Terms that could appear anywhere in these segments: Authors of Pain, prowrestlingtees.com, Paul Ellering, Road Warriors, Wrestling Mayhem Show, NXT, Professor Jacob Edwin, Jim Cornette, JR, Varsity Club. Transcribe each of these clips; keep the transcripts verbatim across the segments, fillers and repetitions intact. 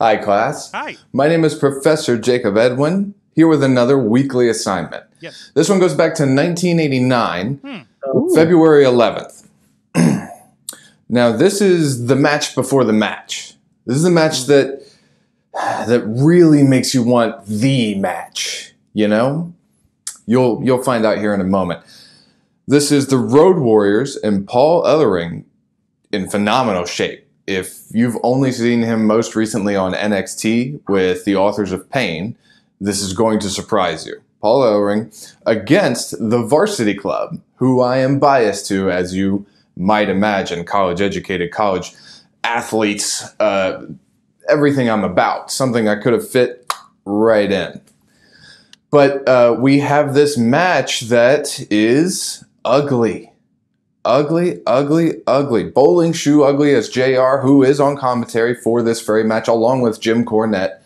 Hi, class. Hi. My name is Professor Jacob Edwin, here with another weekly assignment. Yes. This one goes back to nineteen eighty-nine, hmm. February eleventh. Now, this is the match before the match. This is the match that that really makes you want the match, you know? You'll, you'll find out here in a moment. This is the Road Warriors and Paul Ellering in phenomenal shape. If you've only seen him most recently on N X T with the Authors of Pain, this is going to surprise you. Paul Ellering against the Varsity Club, who I am biased to, as you might imagine, college-educated, college athletes, uh, everything I'm about, something I could have fit right in. But uh, we have this match that is ugly. Ugly, ugly, ugly. Bowling shoe ugly as J R, who is on commentary for this very match, along with Jim Cornette.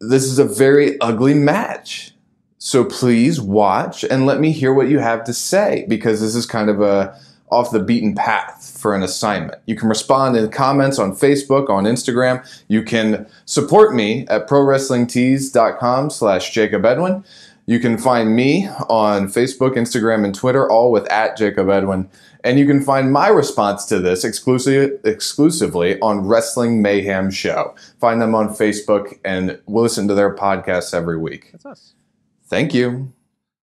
This is a very ugly match. So please watch and let me hear what you have to say, because this is kind of a off the beaten path for an assignment. You can respond in comments on Facebook, on Instagram. You can support me at pro wrestling tees dot com slash Jacob Edwin. You can find me on Facebook, Instagram, and Twitter, all with at Jacob Edwin. And you can find my response to this exclusive, exclusively on Wrestling Mayhem Show. Find them on Facebook, and we'll listen to their podcasts every week. That's us. Thank you.